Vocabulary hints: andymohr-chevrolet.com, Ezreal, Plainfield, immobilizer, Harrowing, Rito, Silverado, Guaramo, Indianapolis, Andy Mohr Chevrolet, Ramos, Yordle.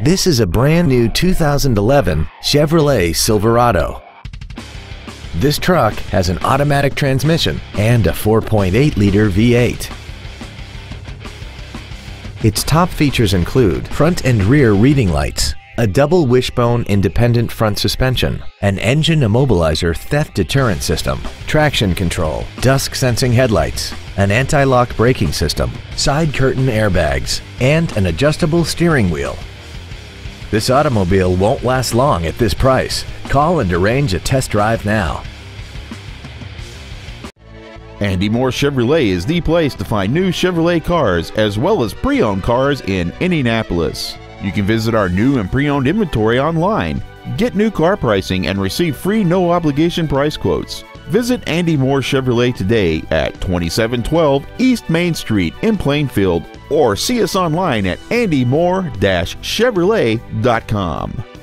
This is a brand new 2011 Chevrolet Silverado. This truck has an automatic transmission and a 4.8-liter V8. Its top features include front and rear reading lights, a double wishbone independent front suspension, an engine immobilizer theft deterrent system, traction control, dusk sensing headlights, an anti-lock braking system, side curtain airbags, and an adjustable steering wheel. This automobile won't last long at this price. Call and arrange a test drive now. Andy Mohr Chevrolet is the place to find new Chevrolet cars as well as pre-owned cars in Indianapolis. You can visit our new and pre-owned inventory online, get new car pricing, and receive free no-obligation price quotes. Visit Andy Mohr Chevrolet today at 2712 East Main Street in Plainfield or see us online at andymohr-chevrolet.com.